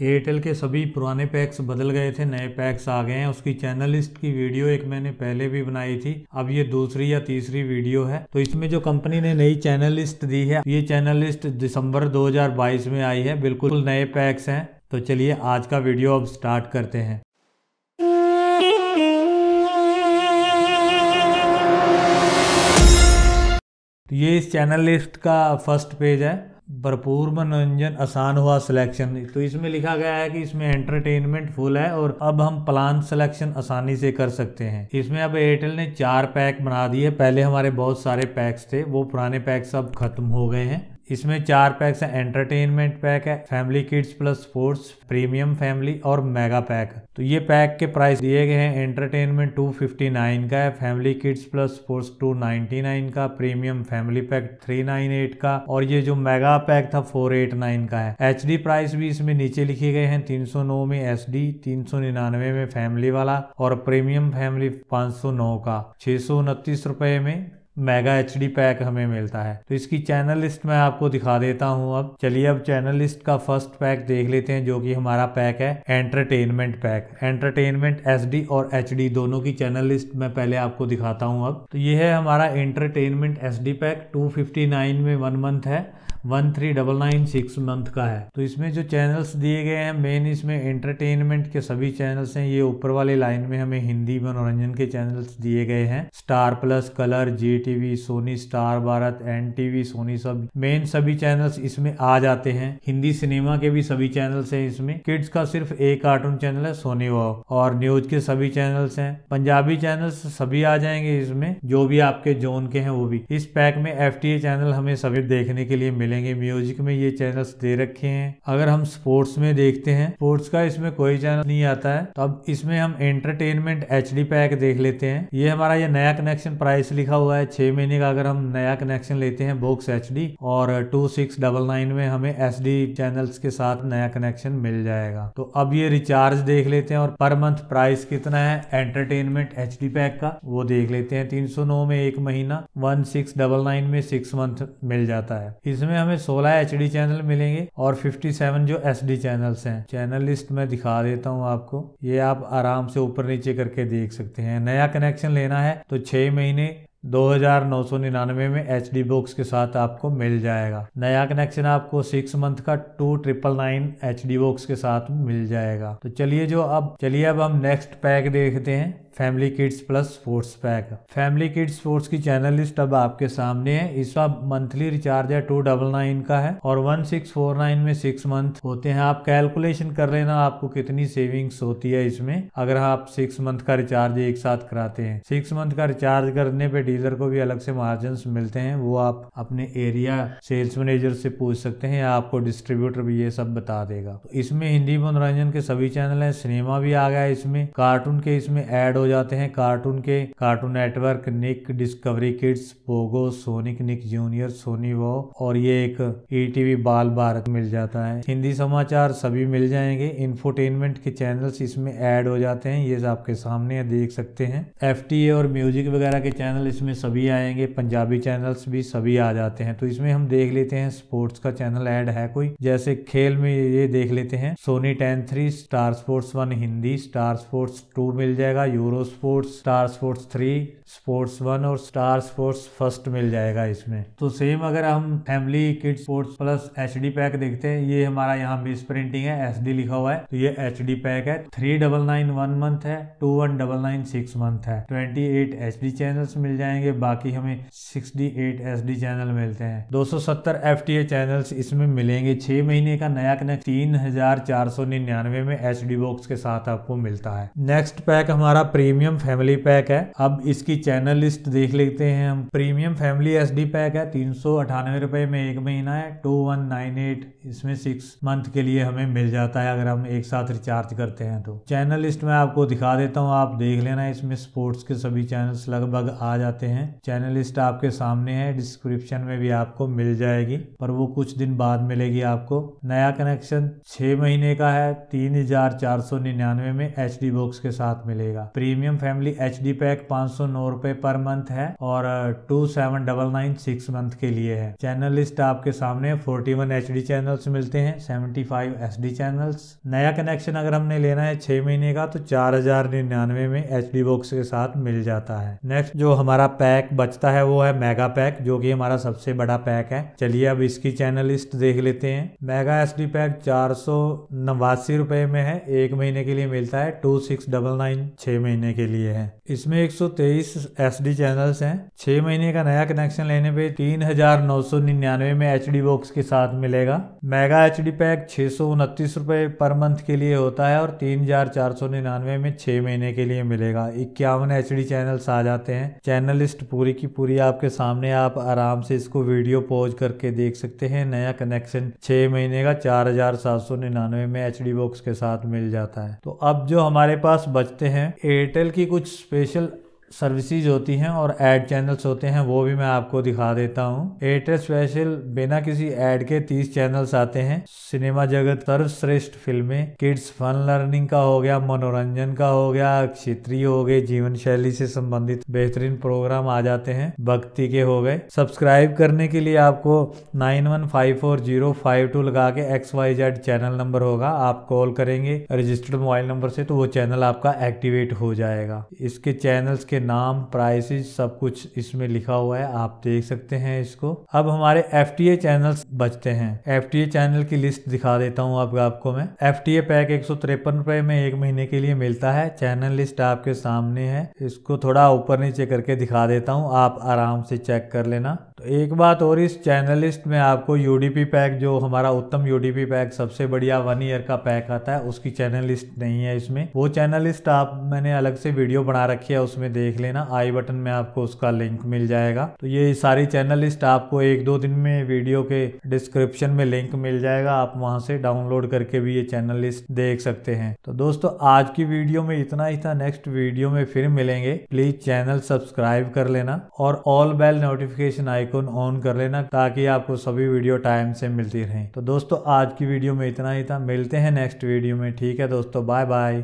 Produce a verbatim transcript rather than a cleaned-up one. Airtel के सभी पुराने पैक्स बदल गए थे, नए पैक्स आ गए हैं। उसकी चैनल लिस्ट की वीडियो एक मैंने पहले भी बनाई थी, अब ये दूसरी या तीसरी वीडियो है। तो इसमें जो कंपनी ने नई चैनल लिस्ट दी है, ये चैनल लिस्ट दिसंबर दो हज़ार बाईस में आई है, बिल्कुल नए पैक्स हैं। तो चलिए आज का वीडियो अब स्टार्ट करते हैं। तो ये इस चैनल लिस्ट का फर्स्ट पेज है, भरपूर मनोरंजन, आसान हुआ सिलेक्शन। तो इसमें लिखा गया है कि इसमें एंटरटेनमेंट फुल है और अब हम प्लान सिलेक्शन आसानी से कर सकते हैं। इसमें अब एयरटेल ने चार पैक बना दिए, पहले हमारे बहुत सारे पैक्स थे, वो पुराने पैक्स अब खत्म हो गए हैं। इसमें चार पैक्स हैं, एंटरटेनमेंट पैक है, family kids plus sports, premium family और मेगा पैक। तो ये पैक के प्राइस दिए गए हैं, एंटरटेनमेंट दो सौ उनसठ का है, फैमिली किड्स प्लस स्पोर्ट्स दो सौ निन्यानवे का, प्रीमियम फैमिली पैक तीन सौ अट्ठानवे का और ये जो मेगा पैक था चार सौ नवासी का है। एचडी प्राइस भी इसमें नीचे लिखे गए हैं, तीन सौ नौ में एचडी, तीन सौ निन्यानवे में फैमिली वाला और प्रीमियम फैमिली पाँच सौ नौ का। छह सौ उनतीस रुपये में मेगा एचडी पैक हमें मिलता है। तो इसकी चैनल लिस्ट मैं आपको दिखा देता हूं। अब चलिए अब चैनल लिस्ट का फर्स्ट पैक देख लेते हैं, जो कि हमारा पैक है एंटरटेनमेंट पैक। एंटरटेनमेंट एसडी और एचडी दोनों की चैनल लिस्ट मैं पहले आपको दिखाता हूं। अब तो ये है हमारा एंटरटेनमेंट एसडी पैक, दो सौ उनसठ में वन मंथ है, one three nine nine six month का है। तो इसमें जो चैनल्स दिए गए हैं, मेन इसमें एंटरटेनमेंट के सभी चैनल्स हैं। ये ऊपर वाले लाइन में हमें हिंदी मनोरंजन के चैनल्स दिए गए हैं, Star Plus, colour, Zee TV, Sony Star Bharat, N TV, Sony SAB मेन सभी चैनल्स इसमें आ जाते हैं। हिंदी सिनेमा के भी सभी चैनल्स हैं इसमें, किड्स का सिर्फ एक कार्टून चैनल है सोनी वाव और न्यूज के सभी चैनल्स हैं। पंजाबी चैनल्स सभी आ जाएंगे इसमें, जो भी आपके जोन के हैं वो भी। इस पैक में एफ टी ए चैनल हमें सभी देखने के लिए मिलेंगे। म्यूजिक में ये चैनल्स दे रखे हैं। अगर हम स्पोर्ट्स में देखते हैं, स्पोर्ट्स का इसमें कोई चैनल नहीं आता है। तो अब इसमें हम एंटरटेनमेंट एच डी पैक देख लेते हैं। ये हमारा ये नया कनेक्शन प्राइस लिखा हुआ है, छह महीने का अगर हम नया कनेक्शन लेते हैं बॉक्स एचडी और दो हज़ार छह सौ निन्यानवे में हमें एसडी चैनल्स के साथ नया कनेक्शन मिल जाएगा। तो अब ये रिचार्ज देख लेते हैं और पर मंथ प्राइस कितना है एंटरटेनमेंट एचडी पैक का वो देख लेते हैं। तीन सौ नौ में एक महीना, सोलह सौ निन्यानवे में सिक्स मंथ मिल जाता है। इसमें हमें सोलह एचडी चैनल मिलेंगे और सत्तावन जो एसडी चैनल्स हैं। चैनल लिस्ट में दिखा देता हूँ आपको, ये आप आराम से ऊपर नीचे करके देख सकते हैं। नया कनेक्शन लेना है तो छह महीने दो हज़ार नौ सौ निन्यानवे में एच डी बॉक्स के साथ आपको मिल जाएगा। नया कनेक्शन आपको सिक्स मंथ का two triple nine H D box के साथ मिल जाएगा। तो चलिए जो अब चलिए अब हम नेक्स्ट पैक देखते हैं, family kids plus sports pack. Family kids sports की चैनल लिस्ट अब आपके सामने है। इसका मंथली रिचार्ज है टू डबल नाइन का है और वन सिक्स फोर नाइन में सिक्स मंथ होते हैं। आप कैलकुलेशन कर लेना आपको कितनी सेविंग्स होती है इसमें, अगर आप सिक्स मंथ का रिचार्ज एक साथ कराते हैं। सिक्स मंथ का रिचार्ज करने पे डीलर को भी अलग से मार्जिन मिलते हैं, वो आप अपने एरिया सेल्स मैनेजर से पूछ सकते हैं या आपको डिस्ट्रीब्यूटर भी ये सब बता देगा। तो इसमें हिंदी मनोरंजन के सभी चैनल है, सिनेमा भी आ गया इसमें, कार्टून के इसमें एड हो जाते हैं, कार्टून के Cartoon Network, Nick, Discovery Kids, Pogo, Sonic, Nick Junior, Sony वो और ये एक ईटीवी बाल भारत मिल जाता है। हिंदी समाचार सभी मिल जाएंगे। इंफोटेनमेंट के चैनल्स इसमें ऐड हो जाते हैं, ये आपके सामने देख सकते हैं। एफटीए और म्यूजिक वगैरह के चैनल इसमें सभी आएंगे, पंजाबी चैनल्स भी सभी आ जाते हैं। तो इसमें हम देख लेते हैं स्पोर्ट्स का चैनल ऐड है कोई, जैसे खेल में ये देख लेते हैं Sony Ten three, Star Sports one Hindi, Star Sports two मिल जाएगा, Euro Sports, Star Sports three, sports one और स्टार स्पोर्ट्स फर्स्ट मिल जाएगा इसमें। तो सेम अगर हम family kids sports plus HD pack देखते हैं, ये हमारा यहाँ मिस प्रिंटिंग है, एसडी लिखा हुआ है, तो ये एचडी पैक है। Three double nine one month है, two one double nine six month है, ट्वेंटी एट एचडी चैनल्स मिल जाएंगे, बाकी हमें सिक्सटी एट एसडी चैनल मिलते हैं। दो सौ सत्तर एफटीए चैनल्स इसमें मिलेंगे। छह महीने का नया कनेक्ट तीन हजार चार सौ निन्यानवे में एचडी बॉक्स के साथ आपको मिलता है। नेक्स्ट पैक हमारा प्रीमियम फैमिली पैक है। अब इसकी चैनल लिस्ट देख लेते हैं हम। प्रीमियम फैमिली एसडी पैक है, तीन सौ अठानवे रुपए में एक महीना है, टू वन नाइन एट इसमें सिक्स मंथ के लिए हमें मिल जाता है अगर हम एक साथ रिचार्ज करते हैं। तो चैनल लिस्ट में आपको दिखा देता हूँ, आप देख लेना, इसमें स्पोर्ट्स के सभी चैनल्स लगभग आ जाते हैं। चैनल लिस्ट आपके सामने है, डिस्क्रिप्शन में भी आपको मिल जाएगी, पर वो कुछ दिन बाद मिलेगी आपको। नया कनेक्शन छह महीने का है, तीन हजार चार सौ निन्यानवे में एचडी बॉक्स के साथ मिलेगा। Premium family H D pack पाँच सौ नौ रुपए पर मंथ है और two seven double nine six month के लिए है। चैनल लिस्ट आपके सामने इकतालीस एच डी चैनल्स मिलते हैं, पचहत्तर एस डी चैनल्स। नया कनेक्शन अगर हमने लेना है छह महीने का तो चार हजार निन्यानवे में एच डी बॉक्स के साथ मिल जाता है। नेक्स्ट जो हमारा पैक बचता है वो है मेगा पैक, जो कि हमारा सबसे बड़ा पैक है। चलिए अब इसकी चैनल लिस्ट देख लेते हैं। मेगा एस डी पैक चार सौ नवासी रुपए में है, एक महीने के लिए मिलता है, टू सिक्स डबल नाइन छह महीने के लिए है। इसमें एक सौ तेईस एसडी चैनल्स हैं। छह महीने का नया कनेक्शन लेने पे तीन हजार नौ सौ निन्यानवे में एचडी बॉक्स के साथ मिलेगा। मेगा एचडी पैक छह सौ उनतीस रुपए पर मंथ के लिए होता है और तीन हजार चार सौ निन्यानवे में छह महीने के लिए मिलेगा। इक्यावन एचडी चैनल्स आ जाते हैं। चैनल लिस्ट पूरी की पूरी आपके सामने, आप आराम से इसको वीडियो पॉज करके देख सकते हैं। नया कनेक्शन छह महीने का चार हजार सात सौ निन्यानवे में एचडी बॉक्स के साथ मिल जाता है। तो अब जो हमारे पास बचते हैं, एयरटेल की कुछ स्पेशल सर्विसेज होती हैं और ऐड चैनल्स होते हैं, वो भी मैं आपको दिखा देता हूँ। एयरटेल स्पेशल बिना किसी ऐड के तीस चैनल्स आते हैं। सिनेमा जगत, सर्वश्रेष्ठ फिल्में, किड्स फन लर्निंग का हो गया, मनोरंजन का हो गया, क्षेत्रीय हो गए, जीवन शैली से संबंधित बेहतरीन प्रोग्राम आ जाते हैं, भक्ति के हो गए। सब्सक्राइब करने के लिए आपको nine one five four zero five two लगा के X Y Z channel number होगा, आप कॉल करेंगे रजिस्टर्ड मोबाइल नंबर से तो वो चैनल आपका एक्टिवेट हो जाएगा। इसके चैनल्स के नाम, प्राइसेस सब कुछ इसमें लिखा हुआ है, आप देख सकते हैं इसको। अब हमारे एफटीए चैनल्स बचते हैं। एफटीए चैनल की लिस्ट दिखा देता हूँ आप, आपको मैं। एफटीए पैक एक सौ तिरपन रुपए में एक महीने के लिए मिलता है। चैनल लिस्ट आपके सामने है, इसको थोड़ा ऊपर नीचे करके दिखा देता हूँ, आप आराम से चेक कर लेना। तो एक बात और, इस चैनल लिस्ट में आपको यूडीपी पैक, जो हमारा उत्तम यूडीपी पैक सबसे बढ़िया वन ईयर का पैक आता है, उसकी चैनल लिस्ट नहीं है इसमें। वो चैनल लिस्ट आप, मैंने अलग से वीडियो बना रखी है, उसमें देख लेना, आई बटन में आपको उसका लिंक मिल जाएगा। तो ये सारी चैनल लिस्ट आपको एक दो दिन में वीडियो के डिस्क्रिप्शन में लिंक मिल जाएगा, आप वहां से डाउनलोड करके भी ये चैनल लिस्ट देख सकते हैं। तो दोस्तों आज की वीडियो में इतना ही था, नेक्स्ट वीडियो में फिर मिलेंगे। प्लीज चैनल सब्सक्राइब कर लेना और all bell notification icon on कर लेना ताकि आपको सभी वीडियो टाइम से मिलती रहे। तो दोस्तों आज की वीडियो में इतना ही था, मिलते हैं नेक्स्ट वीडियो में। ठीक है दोस्तों, बाय बाय।